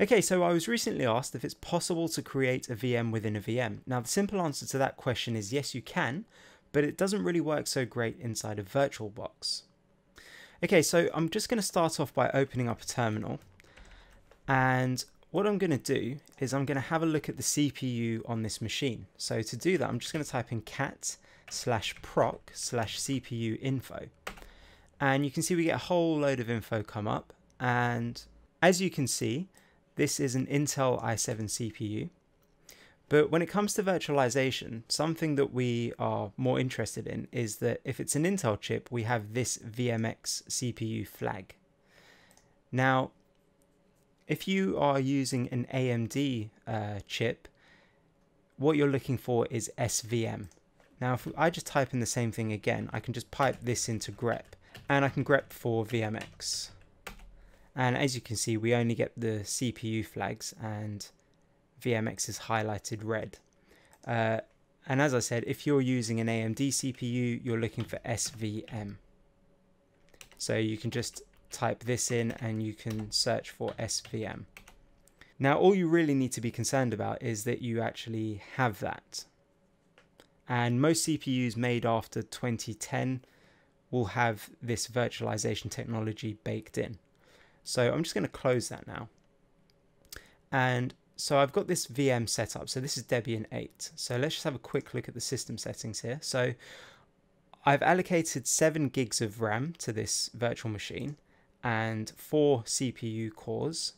Okay, so I was recently asked if it's possible to create a VM within a VM. Now, the simple answer to that question is yes, you can, but it doesn't really work so great inside of VirtualBox. Okay, so I'm just going to start off by opening up a terminal. And what I'm going to do is I'm going to have a look at the CPU on this machine. So to do that, I'm just going to type in cat/proc/cpu-info. And you can see we get a whole load of info come up. And as you can see, this is an Intel i7 CPU, but when it comes to virtualization, something that we are more interested in is that if it's an Intel chip, we have this VMX CPU flag. Now, if you are using an AMD chip, what you're looking for is SVM. Now, if I just type in the same thing again, I can just pipe this into grep, and I can grep for VMX. And as you can see, we only get the CPU flags and VMX is highlighted red. And as I said, if you're using an AMD CPU, you're looking for SVM. So you can just type this in and you can search for SVM. Now, all you really need to be concerned about is that you actually have that. And most CPUs made after 2010 will have this virtualization technology baked in. So I'm just going to close that now. And so I've got this VM set up. So this is Debian 8. So let's just have a quick look at the system settings here. So I've allocated 7 gigs of RAM to this virtual machine and 4 CPU cores.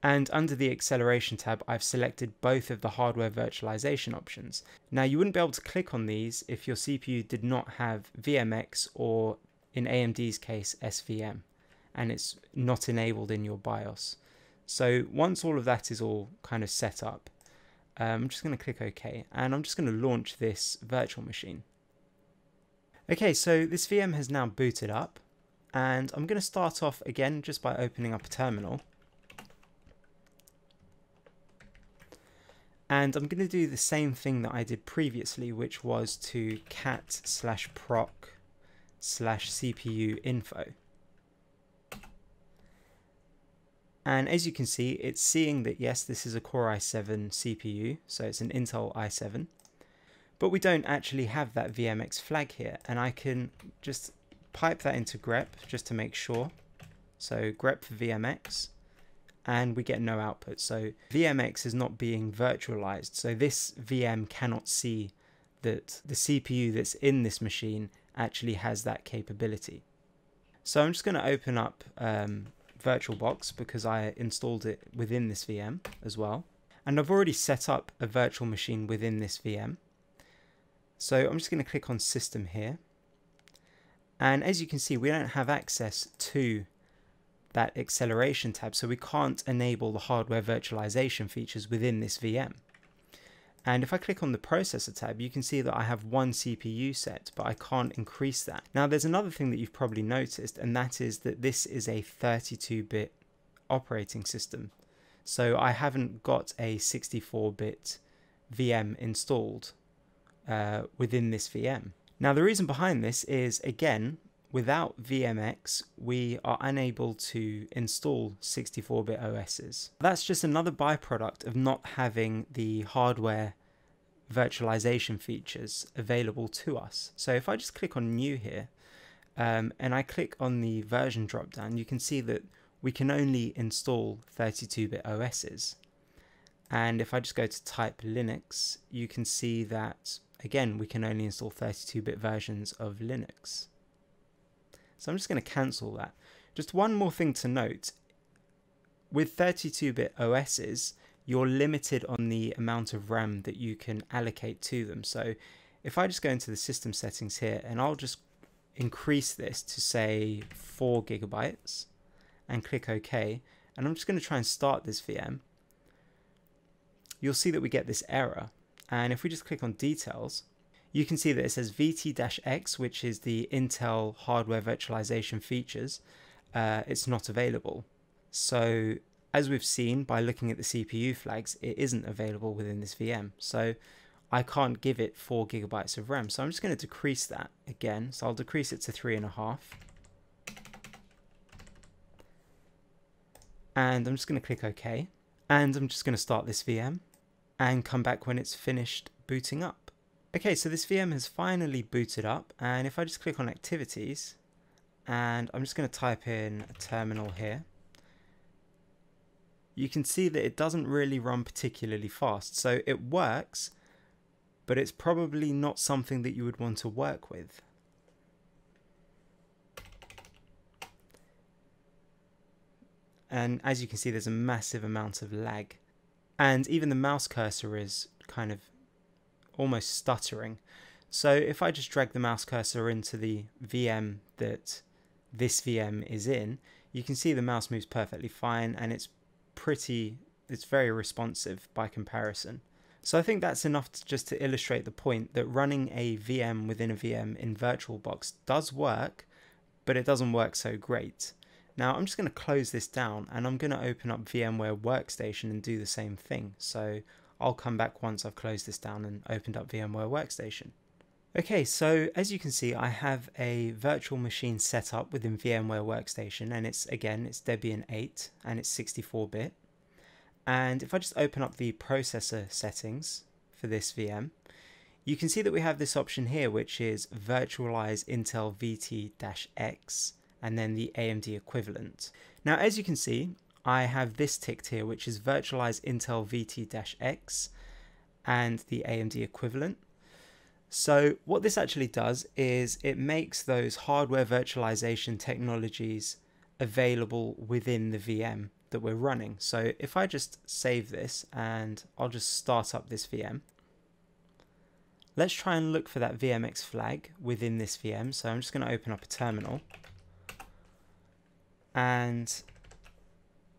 And under the acceleration tab, I've selected both of the hardware virtualization options. Now, you wouldn't be able to click on these if your CPU did not have VMX or, in AMD's case, SVM. And it's not enabled in your BIOS. So once all of that is all kind of set up, I'm just going to click OK, and I'm just going to launch this virtual machine. Okay, so this VM has now booted up, and I'm going to start off again just by opening up a terminal. And I'm going to do the same thing that I did previously, which was to cat/proc/cpu-info. And as you can see, it's seeing that, yes, this is a Core i7 CPU, so it's an Intel i7, but we don't actually have that VMX flag here. And I can just pipe that into grep just to make sure. So grep for VMX, and we get no output. So VMX is not being virtualized. So this VM cannot see that the CPU that's in this machine actually has that capability. So I'm just going to open up VirtualBox because I installed it within this VM as well. And I've already set up a virtual machine within this VM. So I'm just going to click on System here. And as you can see, we don't have access to that acceleration tab, so we can't enable the hardware virtualization features within this VM. And if I click on the processor tab, you can see that I have 1 CPU set, but I can't increase that. Now, there's another thing that you've probably noticed, and that is that this is a 32-bit operating system. So I haven't got a 64-bit VM installed within this VM. Now, the reason behind this is, again, without VMX, we are unable to install 64-bit OSs. That's just another byproduct of not having the hardware virtualization features available to us. So if I just click on New here, and I click on the version drop-down, you can see that we can only install 32-bit OSs. And if I just go to type Linux, you can see that, again, we can only install 32-bit versions of Linux. So I'm just going to cancel that. Just one more thing to note, with 32-bit OSs, you're limited on the amount of RAM that you can allocate to them. So if I just go into the system settings here, and I'll just increase this to say 4 GB and click OK, and I'm just going to try and start this VM, you'll see that we get this error. And if we just click on details, you can see that it says VT-X, which is the Intel hardware virtualization features. It's not available. So as we've seen by looking at the CPU flags, it isn't available within this VM. So I can't give it 4 GB of RAM. So I'm just going to decrease that again. So I'll decrease it to 3.5. and I'm just going to click OK, and I'm just going to start this VM and come back when it's finished booting up. Okay, so this VM has finally booted up, and if I just click on activities and I'm just going to type in a terminal here, you can see that it doesn't really run particularly fast. So it works, but it's probably not something that you would want to work with. And as you can see, there's a massive amount of lag, and even the mouse cursor is kind of almost stuttering. So if I just drag the mouse cursor into the VM that this VM is in, you can see the mouse moves perfectly fine, and it's very responsive by comparison. So I think that's enough just to illustrate the point that running a VM within a VM in VirtualBox does work, but it doesn't work so great. Now I'm just going to close this down, and I'm going to open up VMware Workstation and do the same thing. So I'll come back once I've closed this down and opened up VMware Workstation. Okay, so as you can see, I have a virtual machine set up within VMware Workstation, and it's Debian 8 and it's 64-bit. And if I just open up the processor settings for this VM, you can see that we have this option here, which is virtualize Intel VT-X, and then the AMD equivalent. Now, as you can see, I have this ticked here, which is virtualize Intel VT-X and the AMD equivalent. So what this actually does is it makes those hardware virtualization technologies available within the VM that we're running. So if I just save this, and I'll just start up this VM. Let's try and look for that VMX flag within this VM. So I'm just going to open up a terminal, and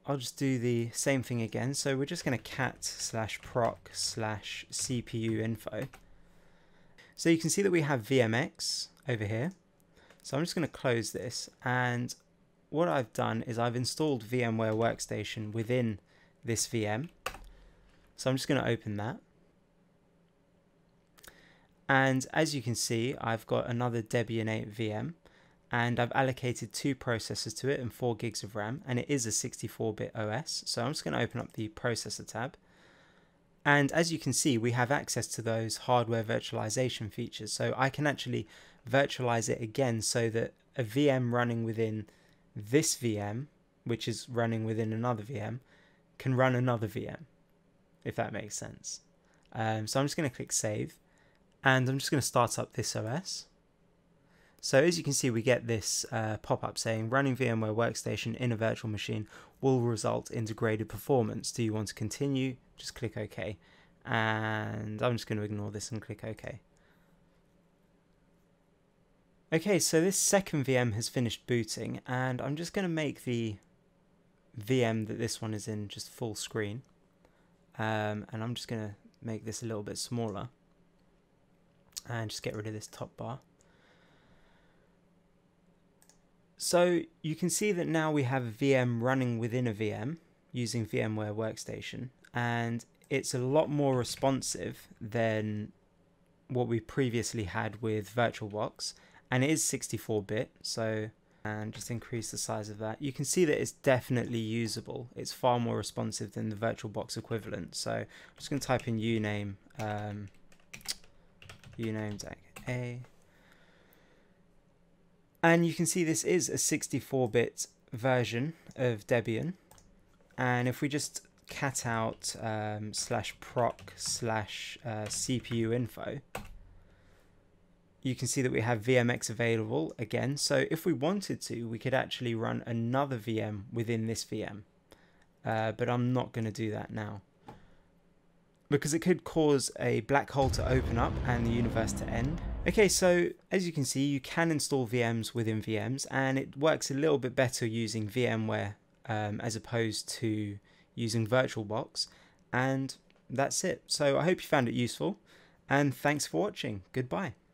I'll just do the same thing again. So we're just going to cat /proc/cpu-info. So you can see that we have VMX over here. So I'm just going to close this, and what I've done is I've installed VMware Workstation within this VM. So I'm just going to open that. And as you can see, I've got another Debian 8 VM, and I've allocated 2 processors to it and 4 gigs of RAM, and it is a 64-bit OS. So I'm just going to open up the processor tab. And as you can see, we have access to those hardware virtualization features. So I can actually virtualize it again so that a VM running within this VM, which is running within another VM, can run another VM, if that makes sense. So I'm just going to click save, and I'm just going to start up this OS. So as you can see, we get this pop-up saying running VMware Workstation in a virtual machine will result in degraded performance. Do you want to continue? Just click OK. And I'm just going to ignore this and click OK. Okay, so this second VM has finished booting, and I'm just going to make the VM that this one is in just full screen. And I'm just going to make this a little bit smaller and just get rid of this top bar. So you can see that now we have a VM running within a VM using VMware Workstation, and it's a lot more responsive than what we previously had with VirtualBox, and it is 64-bit. So, and just increase the size of that. You can see that it's definitely usable. It's far more responsive than the VirtualBox equivalent. So I'm just going to type in uname, uname -a. And you can see this is a 64-bit version of Debian. And if we just cat out /proc/cpu-info, you can see that we have VMX available again. So if we wanted to, we could actually run another VM within this VM. But I'm not going to do that now, because it could cause a black hole to open up and the universe to end. Okay, so as you can see, you can install VMs within VMs, and it works a little bit better using VMware as opposed to using VirtualBox. And that's it. So I hope you found it useful, and thanks for watching. Goodbye.